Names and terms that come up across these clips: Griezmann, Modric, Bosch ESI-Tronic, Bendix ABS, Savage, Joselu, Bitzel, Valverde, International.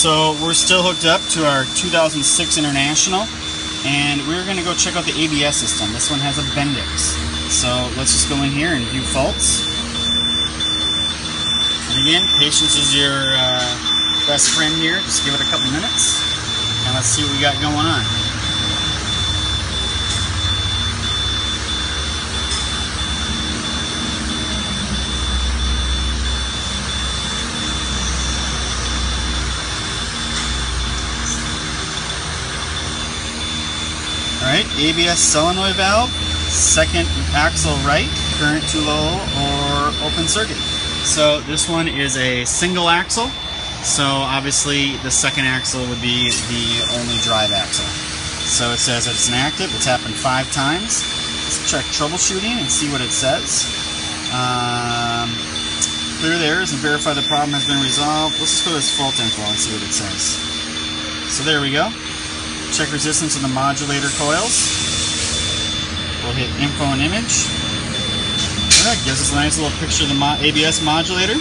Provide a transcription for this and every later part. So we're still hooked up to our 2006 International, and we're going to go check out the ABS system. This one has a Bendix. So let's just go in here and view faults. And again, patience is your best friend here. Just give it a couple minutes, and let's see what we got going on. Alright, ABS solenoid valve, second axle right, current too low or open circuit. So this one is a single axle, so obviously the second axle would be the only drive axle. So it says it's inactive, it's happened 5 times. Let's check troubleshooting and see what it says. Clear the errors and verify the problem has been resolved. Let's just go to this fault info and see what it says. So there we go. Check resistance in the modulator coils. We'll hit info and image. That gives us a nice little picture of the ABS modulator.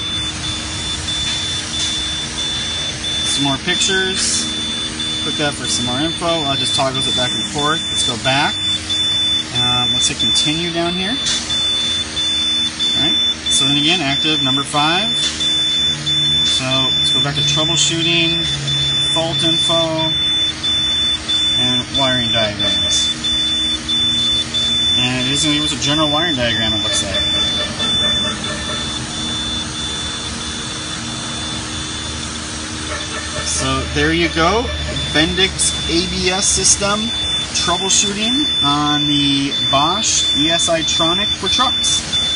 Some more pictures. Click that for some more info. I'll just toggles it back and forth. Let's go back. Let's hit continue down here. Alright, so then again, active number 5. So let's go back to troubleshooting, fault info, and wiring diagrams. And it is going to give us a general wiring diagram, it looks like. So there you go, Bendix ABS system troubleshooting on the Bosch ESI-Tronic for trucks.